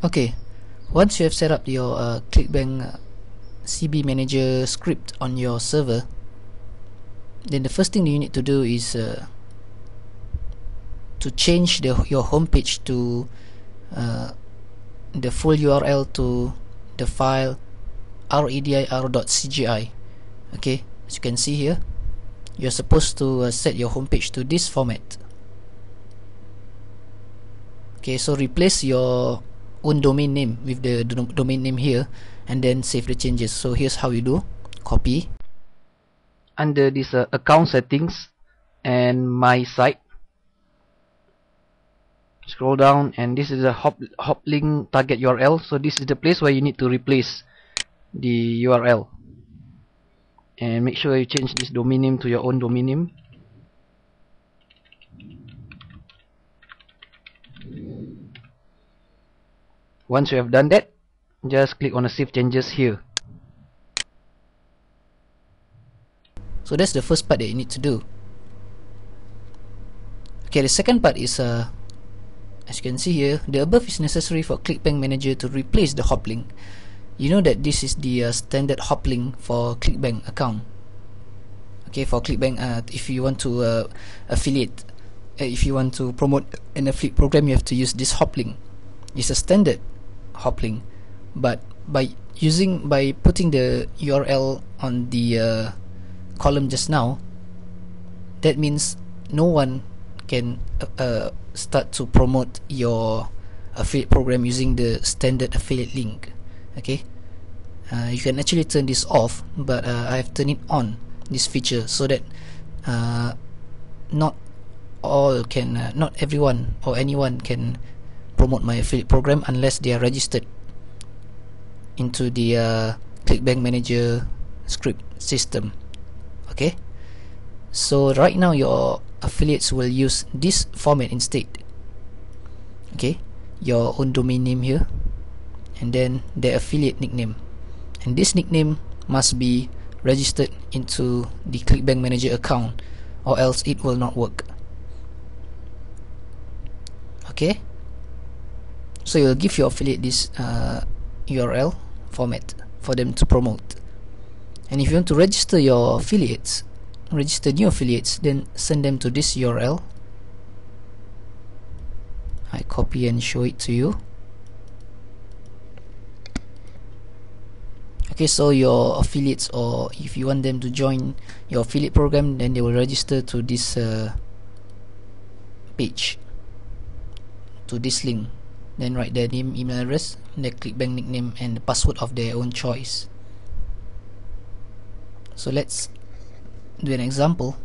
Okay, once you have set up your Clickbank CB Manager script on your server, then the first thing you need to do is to change your home page to the full URL to the file redir.cgi. okay, as you can see here, you're supposed to set your home page to this format. Okay, so replace your own domain name with the domain name here and then save the changes. So here's how you do: copy under this account settings and my site, scroll down, and this is a HopLink target URL. So this is the place where you need to replace the URL, and make sure you change this domain name to your own domain name. Once you have done that, just click on the save changes here. So that's the first part that you need to do. Okay, the second part is as you can see here, the above is necessary for Clickbank Manager to replace the HopLink. You know that this is the standard HopLink for Clickbank account. Okay, for Clickbank, if you want to affiliate, if you want to promote an affiliate program, you have to use this HopLink. It's a standard HopLink, but by putting the URL on the column just now, that means no one can start to promote your affiliate program using the standard affiliate link. Okay, you can actually turn this off, but I've turned it on, this feature, so that not everyone or anyone can promote my affiliate program unless they are registered into the Clickbank Manager script system. Okay, so right now your affiliates will use this format instead. Okay, your own domain name here, and then their affiliate nickname, and this nickname must be registered into the Clickbank Manager account, or else it will not work. Okay, so you'll give your affiliate this URL format for them to promote. And if you want to register your affiliates, register new affiliates, then send them to this URL. I copy and show it to you. Okay, so your affiliates, or if you want them to join your affiliate program, then they will register to this page, to this link, then write their name, email address, their Clickbank nickname, and the password of their own choice. So let's do an example.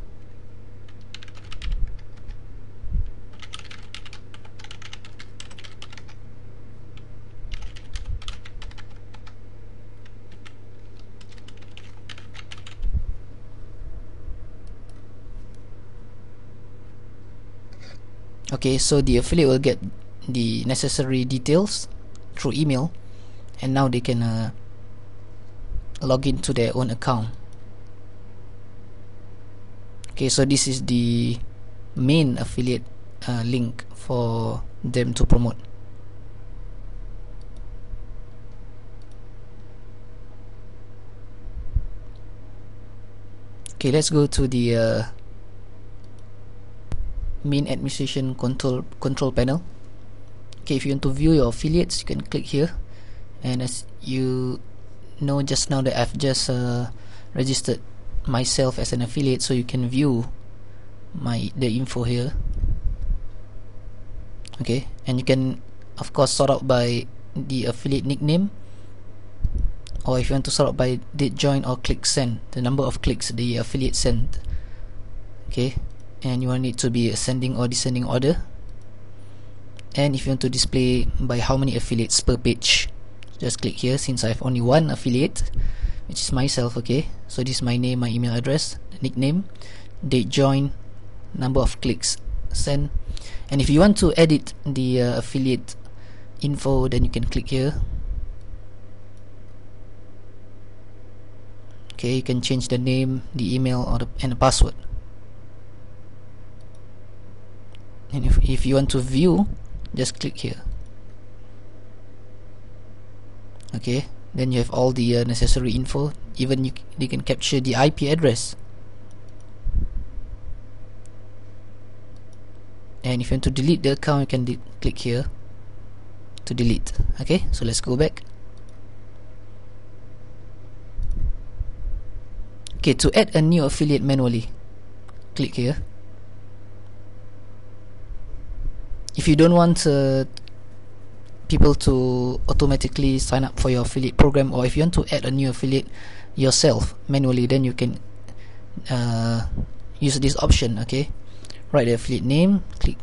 Okay, so the affiliate will get the necessary details through email, and now they can log into their own account. Okay, so this is the main affiliate link for them to promote. Okay, let's go to the main administration control panel. Okay, if you want to view your affiliates, you can click here, and as you know just now that I've just registered myself as an affiliate, so you can view the info here. Okay, and you can of course sort out by the affiliate nickname, or if you want to sort out by date join or click send, the number of clicks the affiliate sent. Okay, and you want it to be ascending or descending order, and if you want to display by how many affiliates per page, just click here. Since I have only one affiliate, which is myself, okay, so this is my name, my email address, the nickname, date join, number of clicks send. And if you want to edit the affiliate info, then you can click here. Okay, you can change the name, the email, or the password. And if you want to view, just click here. Okay, then you have all the necessary info. Even you can capture the IP address. And if you want to delete the account, you can click here to delete. Okay, so let's go back. Okay, to add a new affiliate manually, click here. If you don't want people to automatically sign up for your affiliate program, or if you want to add a new affiliate yourself manually, then you can use this option. Okay, write the affiliate name, click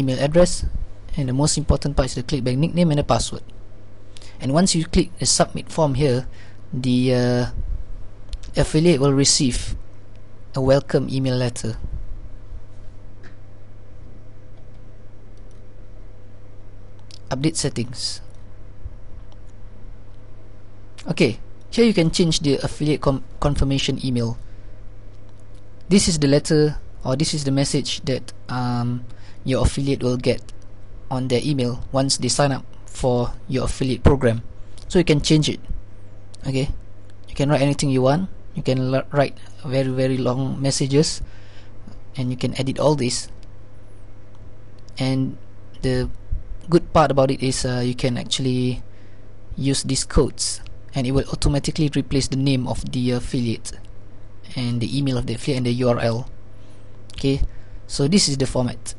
email address, and the most important part is the Clickbank nickname and the password. And once you click the submit form here, the affiliate will receive a welcome email letter. Update settings. Okay, here you can change the affiliate confirmation email. This is the letter, or this is the message that your affiliate will get on their email once they sign up for your affiliate program. So you can change it. Okay, you can write anything you want. You can write very, very long messages, and you can edit all this. And the good part about it is you can actually use these codes, and it will automatically replace the name of the affiliate and the email of the affiliate and the URL. Okay, so this is the format.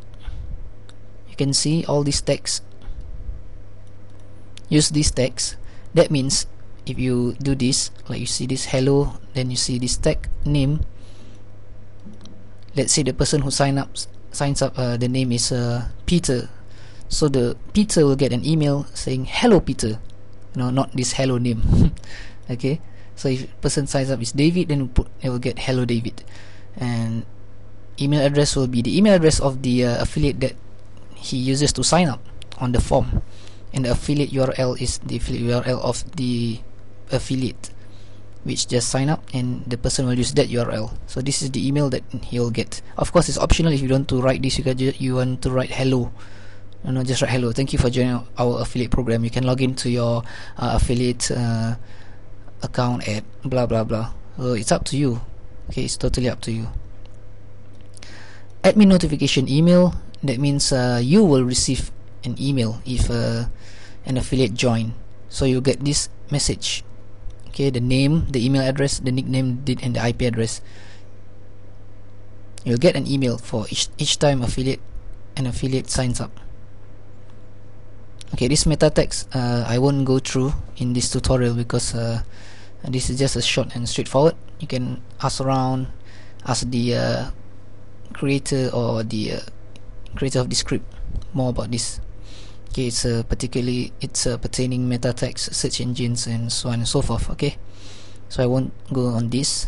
You can see all these text. Use this text. That means if you do this, like you see this hello, then you see this tag name. Let's say the person who signs up, the name is Peter. So the Peter will get an email saying hello Peter. No, not this hello name. Okay, so if the person signs up is David, then it will get hello David. And email address will be the email address of the affiliate that he uses to sign up on the form. And the affiliate URL is the affiliate URL of the affiliate which just sign up, and the person will use that URL. So this is the email that he'll get. Of course, it's optional. If you don't want to write this, you want to write hello. No, just write hello, thank you for joining our affiliate program. You can log into your affiliate account at blah blah blah. So it's up to you. Okay, it's totally up to you. Admin notification email. That means you will receive an email if an affiliate join. So you get this message. Okay, the name, the email address, the nickname, and the IP address. You'll get an email for each time an affiliate signs up. Okay, this meta text I won't go through in this tutorial because this is just a short and straightforward. You can ask around, ask the creator or the creator of the script more about this. Okay, it's particularly pertaining meta text, search engines, and so on and so forth. Okay, so I won't go on this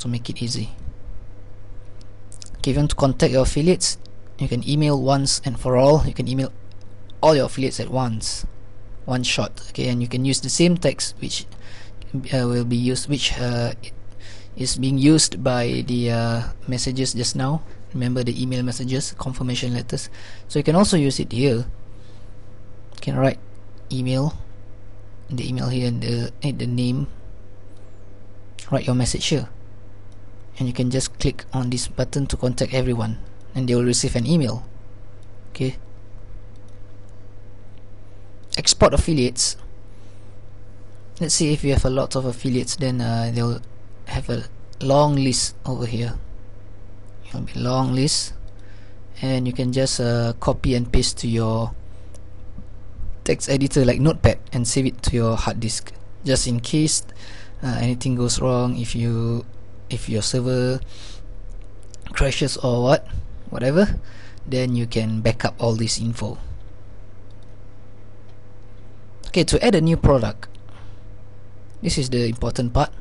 to make it easy. Okay, if you want to contact your affiliates, you can email once and for all. You can email all your affiliates at once, one shot. Okay, and you can use the same text which is being used by the messages just now. Remember the email messages, confirmation letters. So you can also use it here. You can write email, the email here, and the name. Write your message here, and you can just click on this button to contact everyone, and they will receive an email. Okay. Export affiliates. Let's see, if you have a lot of affiliates, then they'll have a long list over here. It'll be long list, and you can just copy and paste to your text editor like Notepad and save it to your hard disk, just in case anything goes wrong. If your server crashes or whatever, then you can back up all this info. Okay, to add a new product, this is the important part.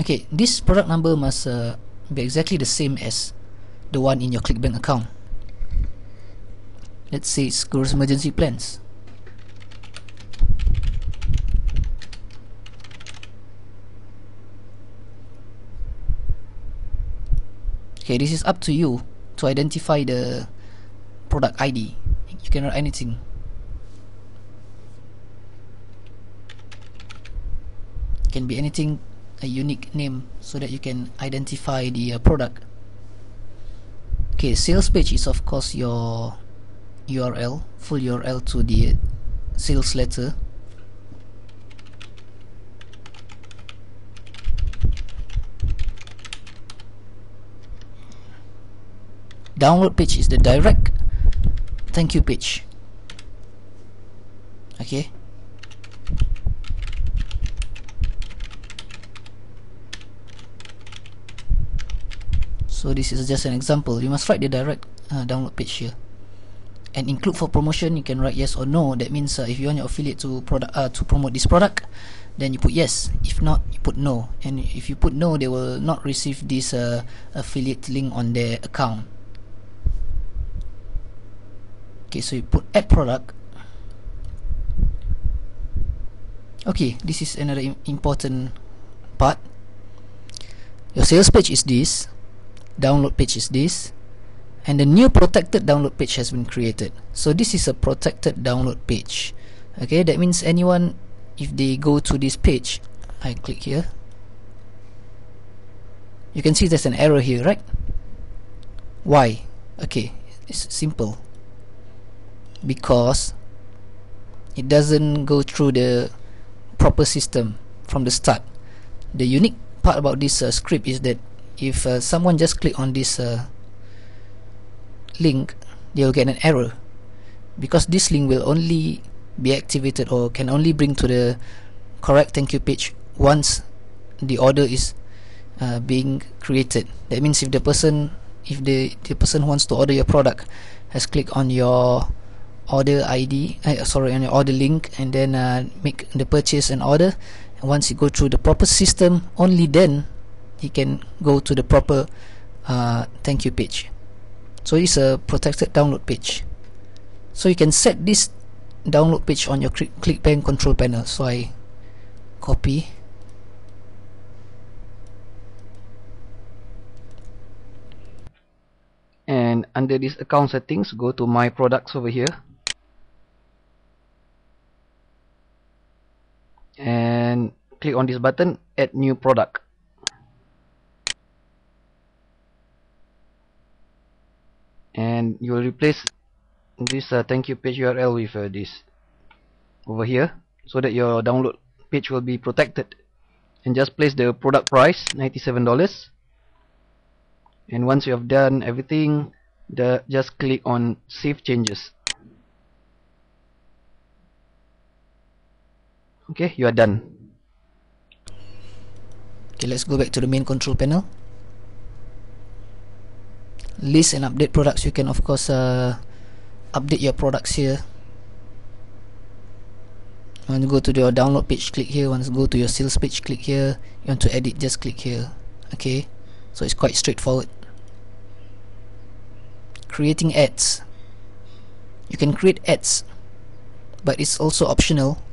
Okay, this product number must be exactly the same as the one in your Clickbank account. Let's say it's Guru's Emergency Plans. Okay, this is up to you to identify the product ID. You can write anything. can be anything, a unique name, so that you can identify the product. Okay, sales page is of course your URL, full URL to the sales letter. Download page is the direct thank you page. Okay, so this is just an example. You must write the direct download page here, and include for promotion. You can write yes or no. That means if you want your affiliate to promote this product, then you put yes. If not, you put no. And if you put no, they will not receive this affiliate link on their account. Okay, so you put add product. Okay, this is another important part. Your sales page is this. Download page is this, and the new protected download page has been created. So this is a protected download page. Okay, that means anyone, if they go to this page, I click here, you can see there's an error here, right? Why? Okay, it's simple, because it doesn't go through the proper system from the start. The unique part about this script is that if someone just click on this link, they will get an error, because this link will only be activated or can only bring to the correct thank you page once the order is being created. That means if the person, if the person who wants to order your product has clicked on your order ID, on your order link, and then make the purchase and order, and once you go through the proper system, only then he can go to the proper thank you page. So it's a protected download page. So you can set this download page on your Clickbank control panel. So I copy, and under this account settings, go to my products over here, and click on this button, add new product. And you will replace this thank you page URL with this over here, so that your download page will be protected. And just place the product price, $97. And once you have done everything, just click on Save Changes. Okay, you are done. Okay, let's go back to the main control panel. List and update products. You can of course update your products here. You want to go to your download page, click here. You want to go to your sales page, click here. You want to edit, just click here. Okay, so it's quite straightforward. Creating ads. You can create ads, but it's also optional.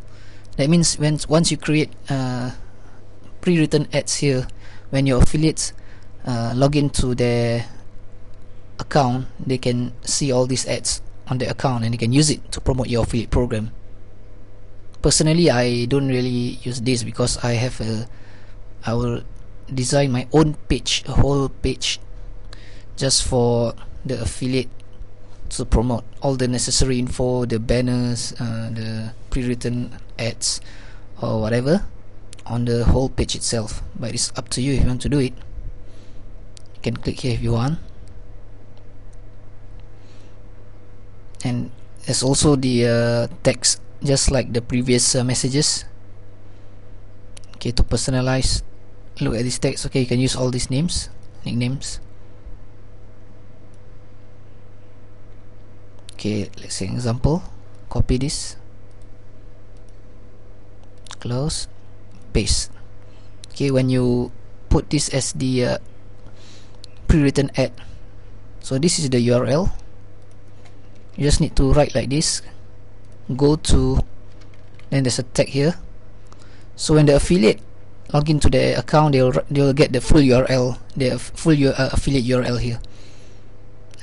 That means once you create pre-written ads here, when your affiliates log into their account, they can see all these ads on their account, and they can use it to promote your affiliate program. Personally, I don't really use this, because I will design my own page, a whole page just for the affiliate to promote, all the necessary info, the banners, the pre-written ads or whatever, on the whole page itself. But it's up to you if you want to do it. You can click here if you want. And there's also the text, just like the previous messages. Okay, to personalize, look at this text. Okay, you can use all these names, nicknames. Okay, let's say example. Copy this, close, paste. Okay, when you put this as the pre-written ad, so this is the URL. You just need to write like this, go to, then there's a tag here. So when the affiliate log into their account, they will get the full URL, their full affiliate URL here.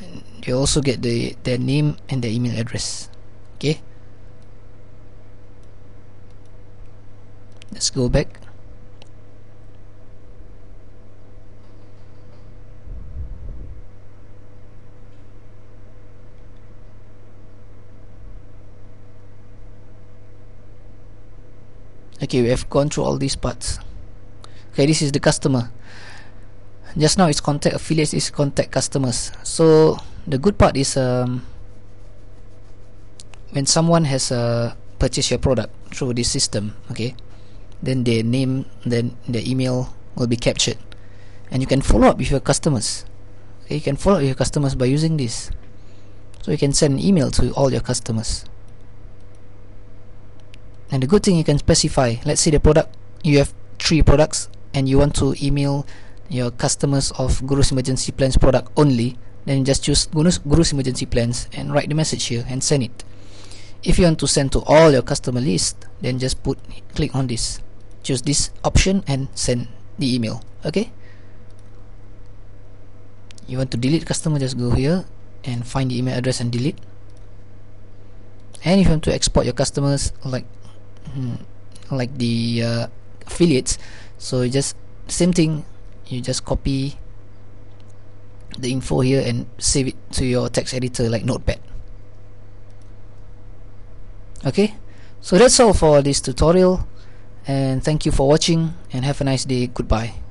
And they also get their name and their email address. Okay, let's go back. Okay, we have gone through all these parts. Okay, this is the customer. Just now it's contact affiliates, is contact customers. So the good part is when someone has purchased your product through this system, okay, then their name, then their email will be captured, and you can follow up with your customers. Okay, you can follow up with your customers by using this. So you can send an email to all your customers. And the good thing, you can specify, let's say the product, you have 3 products and you want to email your customers of Guru's Emergency Plans product only, then you just choose Guru's Emergency Plans and write the message here and send it. If you want to send to all your customer list, then just click on this, choose this option and send the email. Okay, you want to delete customer, just go here and find the email address and delete. And if you want to export your customers like the affiliates, so you just same thing, you just copy the info here and save it to your text editor like Notepad. Okay, so that's all for this tutorial, and thank you for watching and have a nice day. Goodbye.